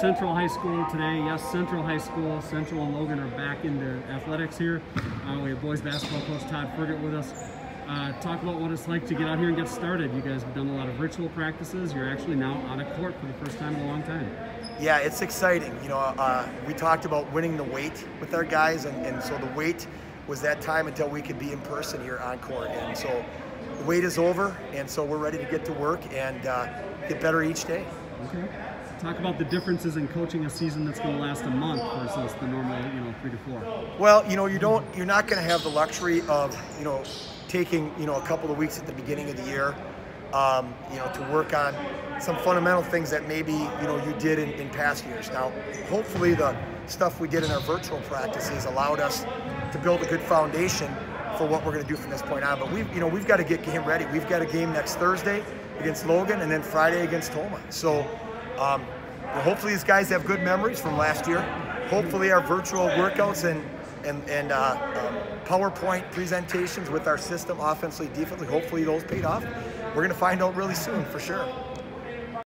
Central High School today. Yes, Central High School. Central and Logan are back into athletics here. We have boys basketball coach Todd Sommerfeldt with us. Talk about what it's like to get out here and get started. You guys have done a lot of ritual practices. You're actually now on a court for the first time in a long time. Yeah, it's exciting. You know, we talked about winning the weight with our guys, and so the weight was that time until we could be in person here on court. And so the wait is over, and so we're ready to get to work and get better each day. Okay. Talk about the differences in coaching a season that's going to last a month versus the normal, you know, 3 to 4. Well, you know, you're not going to have the luxury of, you know, taking, you know, a couple of weeks at the beginning of the year, you know, to work on some fundamental things that maybe, you know, you did in past years. Now, hopefully the stuff we did in our virtual practices allowed us to build a good foundation for what we're going to do from this point on. But we've got to get game ready. We've got a game next Thursday against Logan and then Friday against Tomah. So. Hopefully these guys have good memories from last year. Hopefully our virtual workouts and PowerPoint presentations with our system offensively, defensively, hopefully those paid off. We're going to find out really soon for sure.